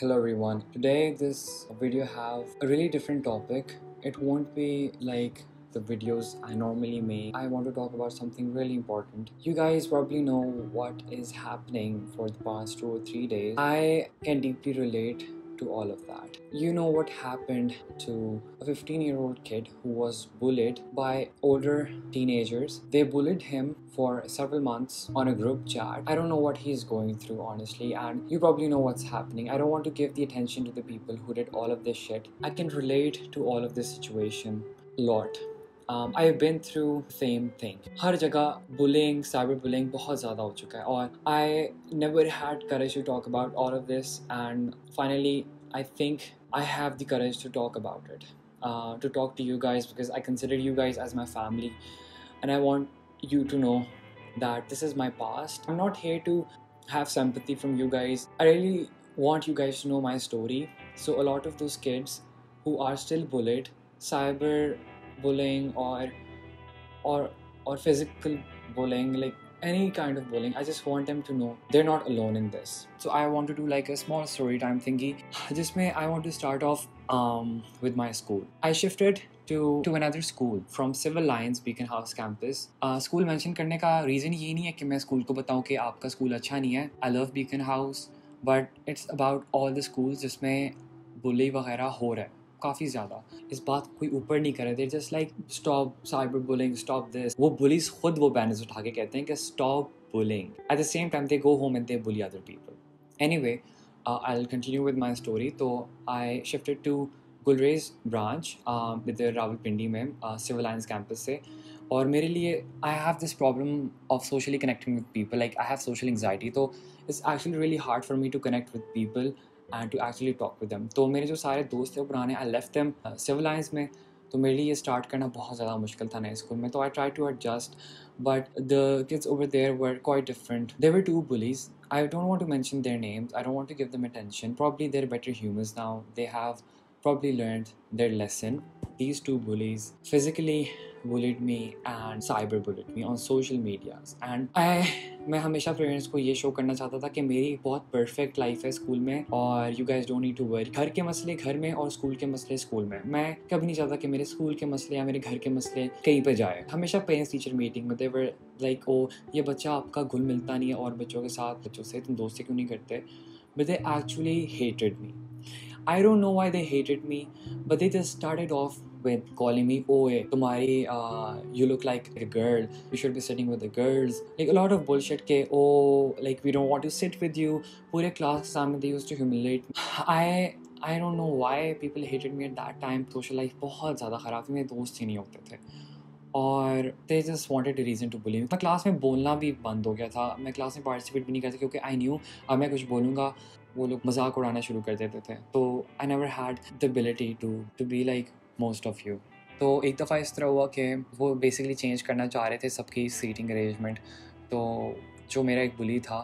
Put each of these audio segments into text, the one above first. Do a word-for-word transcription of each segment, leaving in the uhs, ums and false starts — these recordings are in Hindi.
Hello everyone. Today this video have a really different topic. It won't be like the videos I normally make. I want to talk about something really important. You guys probably know what is happening for the past two or three days. I can deeply relate to all of that. You know what happened to a fifteen year old kid who was bullied by older teenagers. They bullied him for several months on a group chat. I don't know what he's going through, honestly, and you probably know what's happening. I don't want to give the attention to the people who did all of this shit. I can relate to all of this situation a lot. Um, I've been through the same thing. हर जगह bullying, cyberbullying बहुत ज़्यादा हो चुका है और I never had courage to talk about all of this, and finally I think I have the courage to talk about it, uh, to talk to you guys, because I consider you guys as my family and I want you to know that this is my past. I'm not here to have sympathy from you guys. I really want you guys to know my story. So a lot of those kids who are still bullied, cyber bullying or or or physical bullying, like any kind of bullying, I just want them to know they're not alone in this. So I want to do like a small story time thingy. Just may I want to start off um with my school. I shifted to to another school from Civil Lines Beaconhouse campus. Uh, school mention करने का reason ये नहीं है कि मैं school को बताऊँ कि आपका school अच्छा नहीं है. I love Beaconhouse, but it's about all the schools जिसमें bully वगैरह हो रहा है. काफ़ी ज़्यादा इस बात कोई ऊपर नहीं कर रहे थे. Just like stop cyber bullying, stop this. वो बुलिस खुद वो बैनर्स उठा के कहते हैं कि stop bullying. At the same time they go home and they bully other people. Anyway, I will continue with my story. तो I shifted to Gulrez branch इधर रावल पिंडी में सिविल लाइंस कैंपस से. और मेरे लिए I have this problem of socially connecting with people. Like I have social anxiety, तो it's actually really hard for me to connect with people and to actually talk with them. तो मेरे जो सारे दोस्त थे वो पुराने, I left them Civil Alliance में. तो मेरे लिए ये start करना बहुत ज़्यादा मुश्किल था नए स्कूल में. तो I tried to adjust, but the kids over there were quite different. There were two bullies. I don't want to mention their names. I don't want to give them attention. Probably they're better humans now. They have probably learned their lesson. These two bullies physically bullied me and cyber bullied me on social medias. And I, मैं हमेशा पेरेंट्स को ये शो करना चाहता था कि मेरी बहुत परफेक्ट लाइफ है स्कूल में और you guys don't need to worry. घर के मसले घर में और स्कूल के मसले स्कूल में. मैं कभी नहीं चाहता कि मेरे स्कूल के मसले या मेरे घर के मसले कहीं पे जाए. हमेशा पेरेंट्स टीचर मीटिंग में दे वर लाइक, ओ ये बच्चा आपका घुल मिलता नहीं है और बच्चों के साथ, बच्चों से तुम दोस्ती क्यों नहीं करते. But they actually hated me. I don't know why they hated me, but they just started off with calling me, oh तुम्हारी uh, you look like a girl, you should be sitting with the girls, like a lot of bullshit के, oh like we don't want to sit with you. पूरे class के सामने they used to humiliate me. I I don't know why people hated me at that time. Social life बहुत ज़्यादा ख़राब थी, मेरे दोस्त ही नहीं होते थे और they just wanted a reason to bully me. मैं क्लास में बोलना भी बंद हो गया था. मैं क्लास में पार्टिसिपेट भी नहीं करता क्योंकि I knew अब मैं कुछ बोलूँगा वो लोग मजाक उड़ाना शुरू कर देते थे. तो I never had the ability to to be like most of you. तो एक दफ़ा इस तरह हुआ कि वो बेसिकली चेंज करना चाह रहे थे सबकी सीटिंग अरेंजमेंट. तो जो मेरा एक बुली था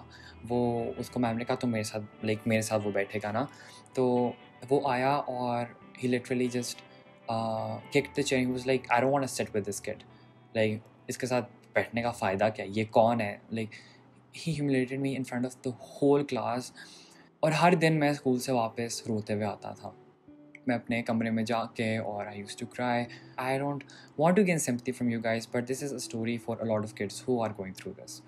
वो, उसको मैम ने कहा तो मेरे साथ लाइक मेरे साथ वो बैठेगा ना. तो वो आया और he literally just kicked the chair. He was like, I don't want to sit with this kid, like इसके साथ बैठने का फ़ायदा क्या, ये कौन है. Like he humiliated me in front of the whole class. और हर दिन मैं स्कूल से वापस रोते हुए आता था. मैं अपने कमरे में जाके और I used to cry. I don't want to gain sympathy from you guys, but this is a story for a lot of kids who are going through this.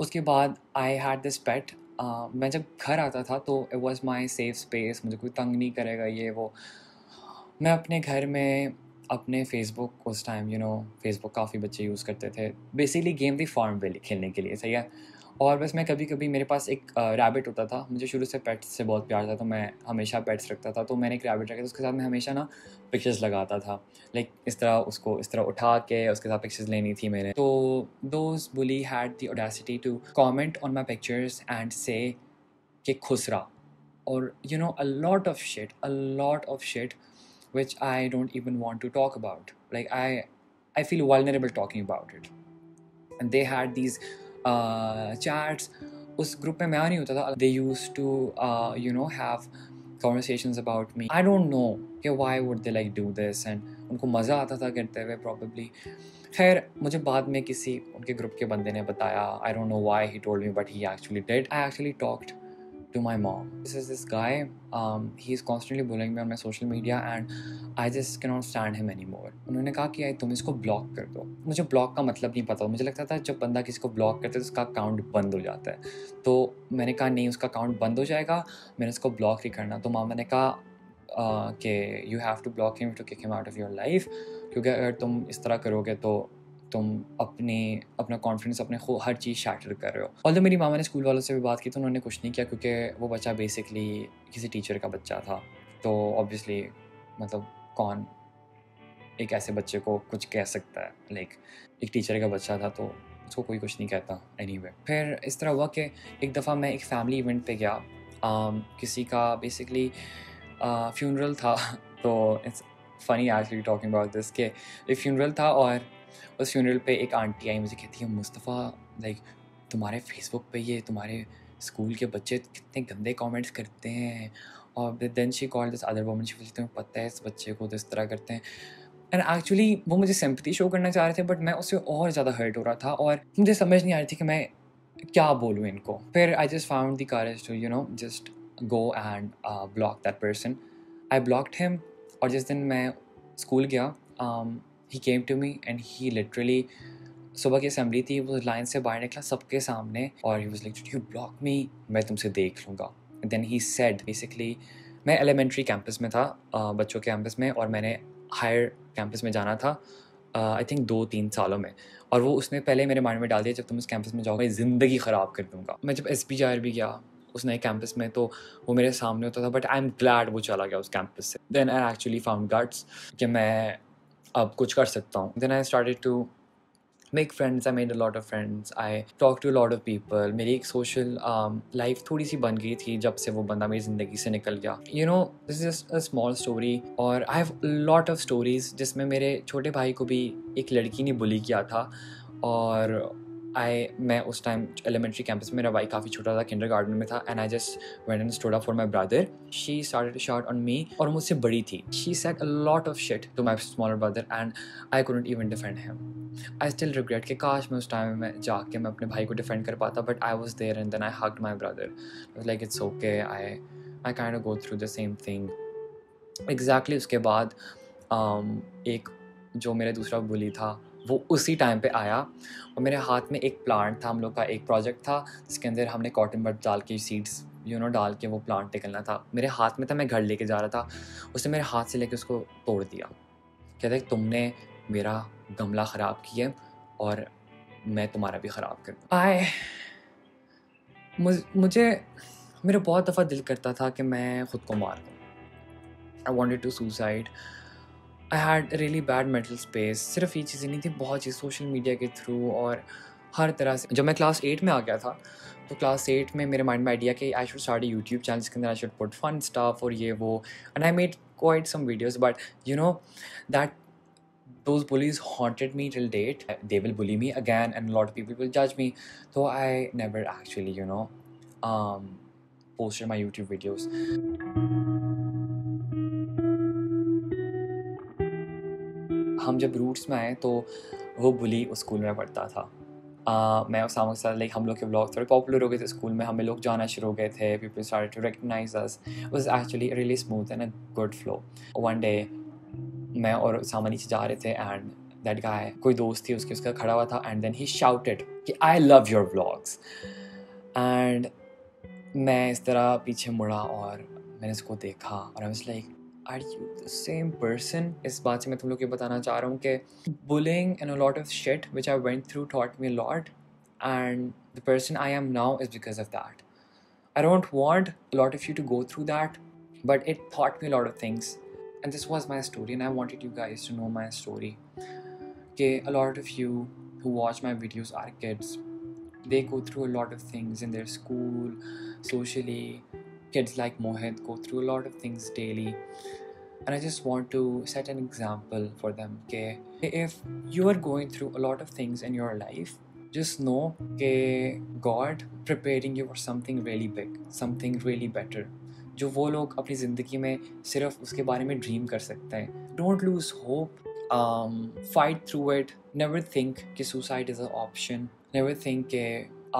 उसके बाद आई हैड दिस पेट. मैं जब घर आता था तो it was my safe space. मुझे कोई तंग नहीं करेगा ये वो. मैं अपने घर में अपने फेसबुक, उस टाइम यू नो फेसबुक काफ़ी बच्चे यूज़ करते थे, बेसिकली गेम थी फार्म वैली खेलने के लिए, सही है. और बस मैं कभी कभी, मेरे पास एक रैबिट होता था. मुझे शुरू से पेट्स से बहुत प्यार था तो मैं हमेशा पेट्स रखता था. तो मैंने एक रैबिट रखा था, उसके साथ मैं हमेशा ना पिक्चर्स लगाता था. लाइक इस तरह उसको इस तरह उठा के उसके साथ पिक्चर्स लेनी थी मैंने. तो those bully had the audacity to comment on my pictures and say कि खुसरा और you know a lot of shit, a lot of shit which I don't even want to talk about. Like I I feel vulnerable talking about it. And they had these chats. उस ग्रुप में मैं नहीं होता था. They use to you know have conversations about me. I don't know कि why would they like do this, and उनको मज़ा आता था करते हुए प्रॉबली. खैर मुझे बाद में किसी उनके ग्रुप के बंदे ने बताया. I don't know why he told me but he actually did. I actually talked to my mom. This is this guy, um, he's constantly bullying me on my social media and I just cannot stand him anymore. उन्होंने कहा कि यार तुम इसको ब्लॉक कर दो। मुझे ब्लॉक का मतलब नहीं पता, मुझे लगता था जब बंदा किसी को ब्लॉक करता है तो उसका अकाउंट बंद हो जाता है। तो मैंने कहा नहीं, उसका अकाउंट बंद हो जाएगा, मैंने इसको ब्लॉक नहीं करना। तो मामा ने कहा कि you have to block him to kick him out of your life, क्योंकि अगर तुम इस तरह करोगे तो तुम अपने अपना कॉन्फिडेंस अपने खो हर चीज़ शैटर कर रहे हो। ऑल्दो मेरी मामा ने स्कूल वालों से भी बात की तो उन्होंने कुछ नहीं किया, क्योंकि वो बच्चा बेसिकली किसी टीचर का बच्चा था। तो ऑब्वियसली मतलब कौन एक ऐसे बच्चे को कुछ कह सकता है, लाइक एक टीचर का बच्चा था तो उसको कोई कुछ नहीं कहता। एनीवे फिर इस तरह हुआ कि एक दफ़ा मैं एक फैमिली इवेंट पे गया, um, किसी का बेसिकली फ्यूनरल uh, था। तो it's funny actually talking about this के एक फ्यूनरल था और उस फ्यूनरल पे एक आंटी आई, मुझे कहती है मुस्तफ़ा लाइक तुम्हारे फेसबुक पे ये तुम्हारे स्कूल के बच्चे कितने गंदे कमेंट्स करते हैं। और then she called this other woman, she बोलती तुम्हें पता है इस बच्चे को तो इस तरह करते हैं। एंड एक्चुअली वो मुझे सिंपैथी शो करना चाह रहे थे बट मैं उससे और ज़्यादा हर्ट हो रहा था और मुझे समझ नहीं आ रही थी कि मैं क्या बोलूँ इनको। फिर I just found the courage to you know just go and block that person. I blocked him और जिस दिन मैं स्कूल गया um, He came to me and he literally, सुबह की असेंबली थी, वो लाइन से बाहर निकला सबके सामने और he was like, "Did you block me? मैं तुमसे देख लूँगा." And then he said basically, मैं एलिमेंट्री कैंपस में था, बच्चों के कैंपस में, और मैंने हायर कैंपस में जाना था आई थिंक दो तीन सालों में। और वो उसने पहले मेरे माइंड में डाल दिया जब तुम इस कैंपस में जाओगे ज़िंदगी ख़राब कर दूँगा। मैं जब एस पी जी आर भी गया उस नए कैंपस में तो वो मेरे सामने होता था बट आई एम ग्लैड वो चला गया उस कैंपस से। Then I actually found guts कि मैं अब कुछ कर सकता हूँ। Then I started to make friends, I made a lot of friends, I talk to lot of people. मेरी एक सोशल लाइफ थोड़ी सी बन गई थी जब से वो बंदा मेरी ज़िंदगी से निकल गया। You know this is just a small story और I have lot of stories जिसमें मेरे छोटे भाई को भी एक लड़की ने बुली किया था। और आई मैं उस टाइम एलिमेंट्री कैंपस में, मेरा भाई काफ़ी छोटा था, किंडरगार्टन में था। And I just went and stood up for my brother. She started to shout on me और मुझसे बड़ी थी। She said a lot of shit to my smaller brother and I couldn't even defend him. I still regret कि काश मैं उस टाइम में जाके मैं अपने भाई को डिफेंड कर पाता but I was there and then I hugged my brother like it's okay, I I kind of go through the same thing. Exactly उसके बाद um, एक जो मेरा दूसरा बुली था वो उसी टाइम पे आया और मेरे हाथ में एक प्लांट था, हम लोग का एक प्रोजेक्ट था जिसके अंदर हमने कॉटन बड डाल के सीड्स यू नो डाल के वो प्लांट निकलना था। मेरे हाथ में था, मैं घर लेके जा रहा था, उसने मेरे हाथ से लेके उसको तोड़ दिया। कहता है तुमने मेरा गमला ख़राब किया और मैं तुम्हारा भी ख़राब कर दूँ। आए मुझे, मुझे मेरा बहुत दफ़ा दिल करता था कि मैं ख़ुद को मार दूँ। I wanted to suicide. I had really bad mental space. सिर्फ ये चीज़ें नहीं थी, बहुत चीज़ सोशल मीडिया के थ्रू और हर तरह से। जब मैं क्लास एट में आ गया था तो क्लास एट में मेरे माइंड में आइडिया कि I should start YouTube channel के अंदर I should put fun stuff और ये वो। And I made quite some videos but you know that those bullies haunted me till date. They will bully me again and lot of people will जज मी। तो I never actually you know posted my YouTube videos. हम जब रूट्स में आए तो वो बुली उस स्कूल में पढ़ता था। uh, मैं उस सामने के साथ लाइक हम लोग के ब्लॉग थोड़े पॉपुलर हो गए थे स्कूल में, हमें लोग जाना शुरू हो गए थे। People started to recognise us. It was actually really smooth and a good flow. One day मैं और सामने नीचे जा रहे थे एंड दैट गाय कोई दोस्त थी उसके उसका खड़ा हुआ था एंड देन ही शाउटेड कि I love your blogs. And मैं इस तरह पीछे मुड़ा और मैंने उसको देखा और I was like are you the same person. इस बात से मैं तुम लोग ये बताना चाह रहा हूँ कि bullying and a lot of shit which I went through taught me lot and the person I am now is because of that. I don't want a lot of you to go through that but it thought me lot of things and this was my story and I wanted you guys to know my story के a lot of you who watch my videos are kids. They go through a lot of things in their school socially. Kids like Mohit go through a lot of things daily and I just want to set an example for them ke if you are going through a lot of things in your life just know ke God preparing you for something really big, something really better जो वो लोग अपनी ज़िंदगी में सिर्फ उसके बारे में ड्रीम कर सकते हैं। Don't lose hope, um, fight through it, never think कि suicide is an option, never think के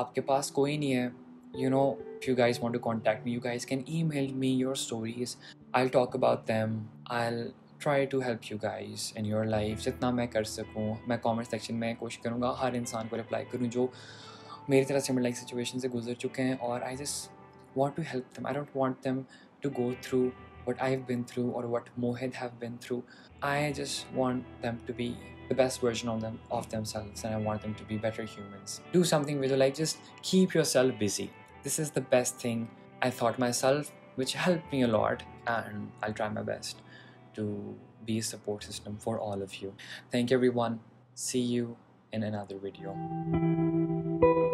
आपके पास कोई नहीं है you know, if you guys want to contact me, you guys can email me your stories. I'll talk about them. I'll try to help you guys in your life. जितना मैं कर सकूँ, मैं comment section में कोशिश करूँगा हर इंसान को reply करूँ जो मेरी तरह similar like situation से गुजर चुके हैं, और I just want to help them. I don't want them to go through what I've been through or what Mohit have been through. I just want them to be the best version of them of themselves, and I want them to be better humans. Do something with your life. Just keep yourself busy. This is the best thing I thought myself, which helped me a lot, and I'll try my best to be a support system for all of you. Thank you everyone. See you in another video.